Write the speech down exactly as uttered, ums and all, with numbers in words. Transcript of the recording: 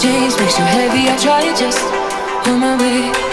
Change makes you heavy, I try to just hold my weight.